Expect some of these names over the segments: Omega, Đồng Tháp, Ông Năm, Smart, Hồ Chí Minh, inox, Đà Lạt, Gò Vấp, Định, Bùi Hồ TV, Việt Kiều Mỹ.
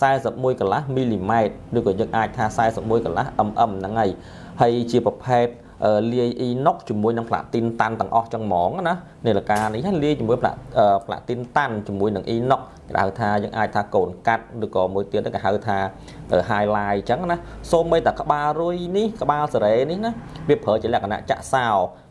size 11 mm ឬក៏យើងអាចថា41 mm ហ្នឹងហើយហើយជាប្រភេទលាយ inox ជាមួយនឹង platin តាន់ទាំងអស់ចឹងហ្មងណានេះលកានេះលាយជាមួយ platin តាន់ជាមួយនឹង inox គេហៅថាយើងអាចថាកូនកាត់ឬក៏មួយទៀតគេហៅថា highlight ចឹងណាសូម្បីតែក្បាលរុយនេះក្បាលសេរីនេះណាវាប្រើជាលក្ខណៈចាក់សោ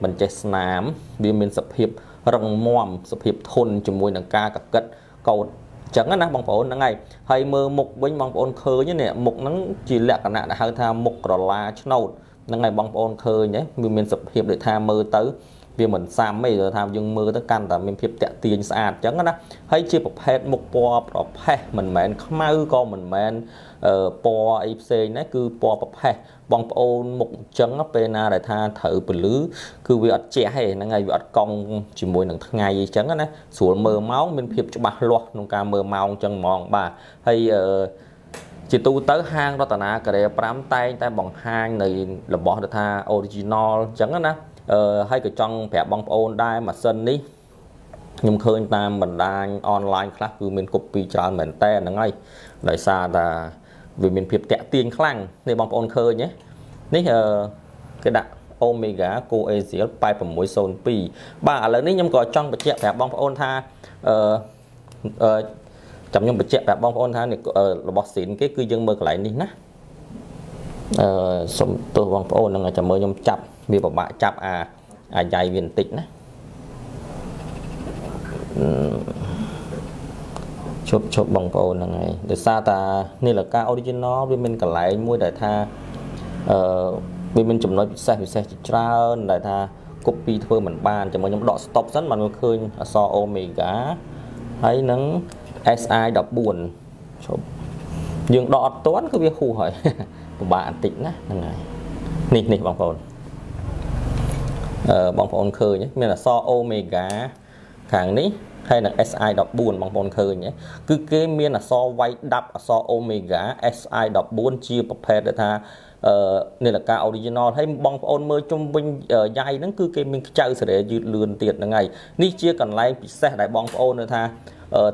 mình chết nám vì mình sập hiệp rồng mòm sập hiệp thôn chùm mùi nàng ca cặp cất cột chẳng á bằng phổ nắng ngày hay mơ mục bên bằng ôn khơi như nè mục nắng chỉ lẹ cả nạn hai tha mục là nâu nắng ngày bằng ôn khơi nhé mình sập hiệp để tha mơ tới vì mình xa mấy giờ tham dương mơ tới căn là mình hiệp tẹt tiền sạch chẳng á hay chia bọc hết mục po bọc hết mình mẹn không ai con mình mẹn po fc nè cứ po bọc hết bằng ôn mục chẳng á pena để tha thử bự lứ cứ việc trẻ hay nắng ngày việc công chỉ mùi nắng ngày chẳng á xuống mơ máu mình hiệp cho bạc loạt nông ca mơ màu chẳng mòn bà hay chỉ tu tới hang đó tana cái đẹp bám tay tay bằng hang này là bỏ được tha original chẳng á hay cái trong vẻ bóng ôn đai mà sân đi nhưng khơi ta mình đang online khác cứ mình copy cho mình te là ngay đại xa là vì mình phiệp tẹt tiền khăn nên bóng ôn khơi nhé ní cái đặc Omega Co-axial pipe và mối son pi bà lớn đi nhưng có trong vật chất vẻ bóng ôn tha trong những vật chất vẻ bóng ôn tha này là bọc xịn cái cư dân mơ lại đi nè xong tôi bóng ôn là ngày chào mơ nhung chập vì bảo bạn chạp à dài viên tịch nè chụp bằng phô là ngày để xa ta nên là ca original với mình cả lại mua đại tha bên mình chụp nói xe ra ơn đại tha copy thôi mình ban cho mọi nhóm đọt stop rất mà nó khơi so Omega thấy nắng SI đọc buồn chụp nhưng đọt toán cứ việc khu hỏi của bạn tịnh nè này nịt bằng phô bằng phổ ôn khơi nhé nên là so Omega kháng ní hay là SI đọc buồn bằng phổ ôn khơi nhé cứ cái miên là so quay đập so Omega SI đọc buồn chia bọc hết để tha nên là ca original hay bằng phổ ôn mơ chung bình dài nó cứ cái mình chơi sẽ để lươn tiệt là ngày ní chia cần lấy xe đại bằng phổ ôn nữa tha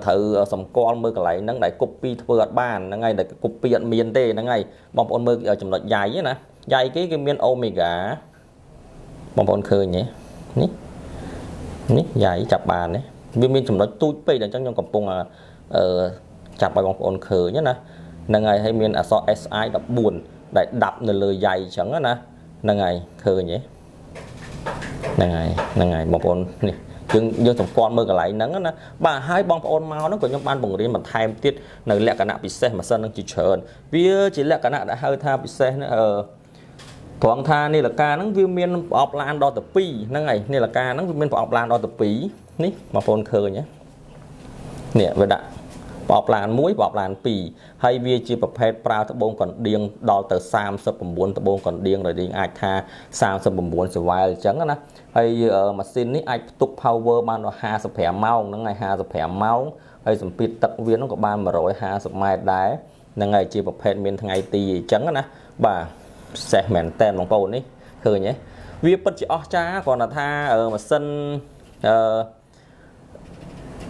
thử sầm con mơ cả lấy nắng đại copy vượt bàn là ngày để copy nhận miên tê là ngày bằng phổ ôn mơ ở chấm loại dài nhé nè dài cái miên Omega bằng bọn khơi nhé ní dài chạp bàn đấy mình chúng nó tui bây là trong cộng bông là chạp bài bằng bọn khơi nhé nè ngày hay miền so SI đọc buồn đại đập là lời dài chẳng á nè ngày khơi nhé ngày bằng bọn này nhưng tổng con mơ cả lại nắng á bà hai bóng ôn mau nó của nhóm ban bổng đến mà thêm tiết là lẹ cả nạ bị xe mà sân đang chỉ chờ vì chỉ lẹ cả nạ đã hơi tha bị xe nữa thoáng tha này là ca nắng viên miên bọc lan đo tập pi nắng ngày này là ca nắng viên miên bọc lan đo tập pi ní mà phôn khơi nhé nè về đặt bọc lan muối bọc lan pi hay vi chia bọc hết prao tập bông còn điên đo từ sam sập bầm buồn tập bông còn điên rồi điên ai tha sam sập bầm buồn survival trắng đó nè hay mà xin ní ai tục power ban nó hà sập thẻ máu nắng ngày hà sập thẻ máu hay sập pin tập viên nó có ban mà rồi hà sập mai đá nắng ngày chia bọc hết miên ngày tì trắng đó nè bà sẽ mẹn tên bằng bầu này khơi nhé vì bất chỉ óc cha còn là tha mà sân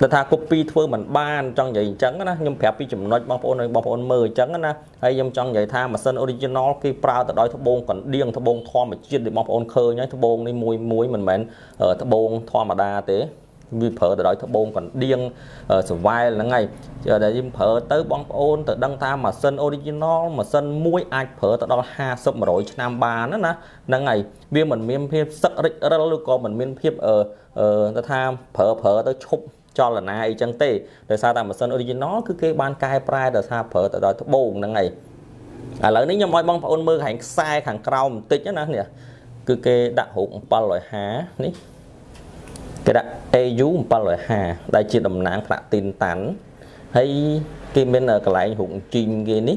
là tha copy thôi mình ban trong vậy trắng đó nhưng phép đi chụp nói bằng bầu mơ trắng đó hay nhưng trong vậy tha mà sân original khi prao tại đói thô bông còn điên thô bông thom mà chiên được bằng bầu khơi nhé thô bông này muối mình mẹn thô bông thom mà đa thế mình phở từ đó thấp bông còn điên sửa vai là ngày giờ để phở tới bóng ôn từ đăng ta mà sân original mà sân muối ai phở từ đó ha sập mà đổi cho nam bà nữa nè đang ngày viên mình miên phép sắc rất là lưu có mình miên phép ta tham phở tới chụp cho là này chẳng tê để sao ta mà sân original cứ cái ban cai prai để sao phở từ đó thấp bông đang ngày à lỡ nếu như mọi bóng ôn mưa hàng sai hàng cao một tí nữa nè cứ cái đặt hụn ba loại há ní cái đặt EU ba loại hà đại chỉ đầm nắng là tin tán hay cái bên ở cái lại hụn trình cái ní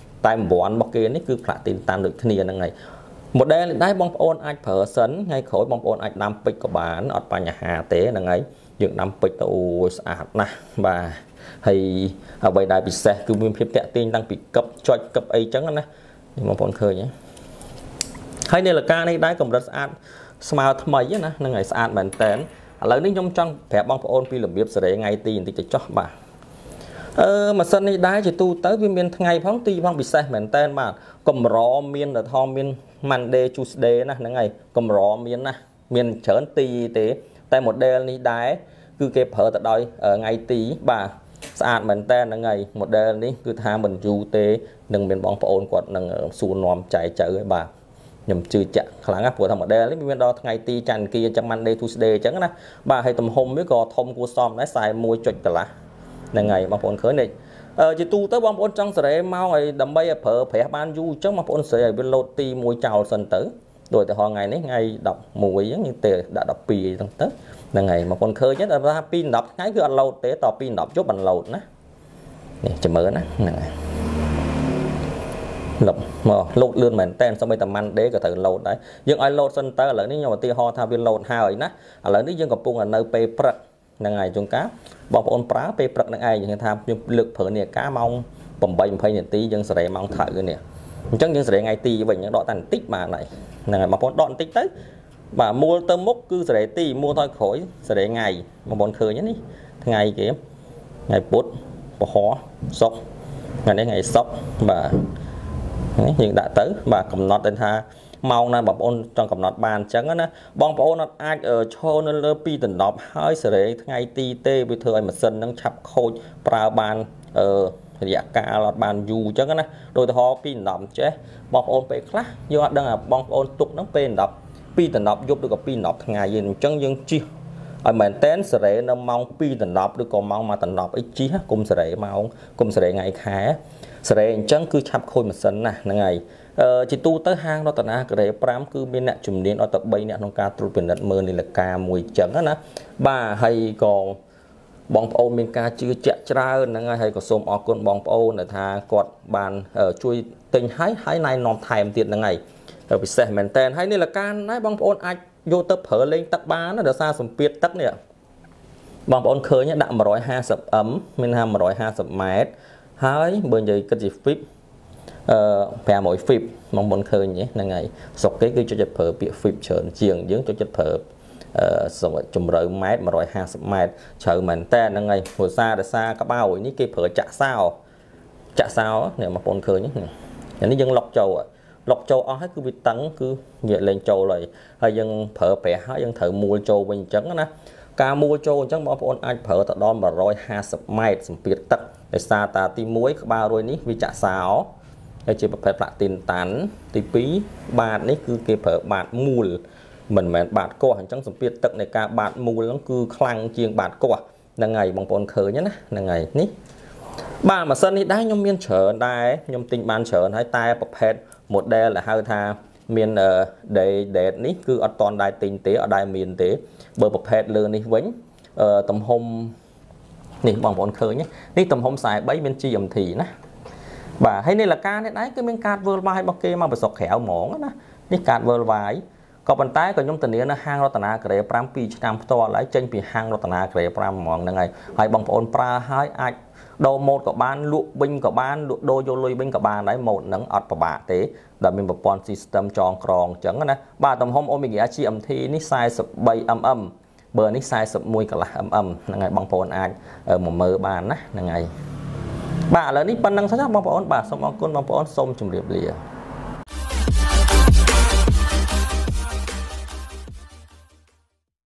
tại một ăn bọc kia đấy cứ platin tan được thiên nhiên là ngày một đêm đấy bóng ôn anh phở sấn ngay khối bóng ôn anh nam pịch của bán ở bà nhà hà tế là ngày những năm pịch tàu sạt nè bà hay ở bài đại bị xe cứ nguyên phim tệ tin đang bị cấp cho cấp ấy chẳng nè nhưng mà còn khơi nhé hay đây là ca này đáy cầm rất ăn smart mày nhé nè ngày sáng bản tên lấy những trong trong thẻ bóng ôn phi làm việc sẽ ngay tin thì cho bà mà sân đi đá thì tu tới viên miền ngày phóng ti phong bị sai bản tên mà cầm rõ miền là thom miền Monday Tuesday nè ngày cầm rõ miền nè miền chớn ti tế tại một đêm đi đá cứ kẹp hở tại đôi ở ngay tí bà sáng bản tên là ngày một đêm đi cứ tha mình du tế đừng miền bóng ôn quật đừng xuống nòm chạy chở bà nhầm trừ chặn là ngáp của thằng ở đây lấy bên đó ngày ti chăn kia trong Monday Tuesday chẳng nè bà hay tầm hôm mới có thông của xóm lái xài môi chuột cả lá này ngày mà phồn khởi này chỉ tu tới bom ôn trong sợi mau này đầm bay phở phải ban du chắc mà phồn sợi bên lô ti môi chào sần tử rồi từ họ ngày nấy ngày đọc mùi như tề đã đọc pì thằng tết là ngày mà phồn khởi nhất là ra pin đọc cái cứ ăn lâu tế tỏ pin đọc chút bằng lầu nè chờ mở nè lột lột lươn mảnh tên xong bây tầm ăn để có thể lột đấy nhưng ai lột sân ta là những nhà ti ho thao viên lột hào ấy nè là những dân gặp buông ở nơi pe prật là ngày chúng cá bọc ôn prá pe prật là ai những tham nhưng lực phở nè cá mong bầm bay phải nè tí dân sợi mong thở cái nè chẳng những sợi ngay ti vậy những đọt tàn tích mà này là mà con đọt tích tới mà mua tôm mốc cứ sợi ti mua thôi khỏi sợi ngày mà bọn khơi nhá đi ngày kia ngày bút bỏ khó sốc ngày đấy ngày sốc mà nhưng đã tới bà cầm nót đến tha mau na bọc ôn trong cầm nót bàn trắng á bong bóng nó ai ở cho nên lơ pi tình nọp hơi sợi ngay ti tê bị thời mà sân đang chập khôi pra bàn dạ ca lọt bàn dù trắng á đôi thò pi nọp chứ bọc ôn pe khác do đang là bong ôn tục nó pe nọp pi tình nọp giúp được gặp pi nọp ngày gì trắng dương chi ở mình tên sợi nó mong pi tình nọp được còn mong mà tình nọp ít chi cùng sợi mau cùng sợi ngày khá sợi trắng cứ chập khôi mà sân nè ngày chỉ tu tới hang đó tận á cái pram cứ bên nè chùm đến ở tập bay nè nông ca trụ biển đất mơ này là ca mùi trắng á nè bà hay còn bóng ô bên ca chưa chạy ra hơn ngày hay có xôm ở con bóng ô là tha cọt bàn ở chui tình hái hái này nòng thèm tiền là ngày ở bị sẹt mền tên hay nên là ca nói bóng ô ai vô tập hở lên tập ba nó đã xa sầm piệt tắt nè bóng ô khơi nhá đạm mà rói ha sập ấm mình ham mà rói ha sập mét hái bên dưới cái gì phíp về mỗi phíp mong muốn khơi nhé là ngày sọc cái cứ cho chật phở bị phíp trơn chiềng dưỡng cho chật phở rồi chùm rỡ mét mà rồi 20 mét chờ mình tên là ngày hồi xa đã xa các bao những cái phở chạ sao này mà muốn khơi nhé những dân lọc châu ó hết cứ bị tấn cứ nhẹ lên châu rồi hay dân phở bẻ hay dân thợ mua châu bình trắng nè ca mua châu trắng mà muốn ai phở tại đó mà rồi 20 mét biệt tật để xa ta ti muối ba rồi ní vì chạ sao đây chỉ một phép lạ tiền tán tí phí bạn ấy cứ kịp ở bạn mù mình mà bạn có hành trắng sụp biệt tận này cả bạn mù lắm cứ khăn chiêng bạn có là ngày bằng bọn khởi nhé là ngày ní bà mà sân đi đá nhóm miên trở đai nhóm tình ban trở hai tay bập hết một đe là hai tha miên ở đây để ní cứ ở toàn đài tình tế ở đài miền tế bờ bập hết lươn đi vĩnh tầm hôm này bằng bọn khởi nhé đi tầm hôm xài bấy bên chi ẩm thì nè bà hay nên là ca đấy cái miếng cát vơ vai bao kê mà phải sọc khéo mỏng á nè cái cát vơ vai ก็บรรทัดก็ย่อมตันเนื้อห้างรัตนาเกลียปรามปีชนามตัวไหลเจนปีห้างรัตนาเกลียปรามมองยังไงไอ้บังปอนปลาหายไอ้โดโมดกับบ้านลุบินกับบ้านลุโดโยลุบินกับบ้านได้หมดหนังอัดประบาเต๋ดับมินปอนซิสเต็มจองกรองจังนะบ้านตำหอมโอมิเกะชีอัมทีนิสัยสบายอัมอัมเบอร์นิสัยสบมวยกับละอัมอัมยังไงบังปอนไอ้หมอมือบ้านนะยังไงบ้านเหล่านี้ปันนังสัจจะบังปอนบ้านสมองกุลบังปอนสมจุ่มเรียบเรีย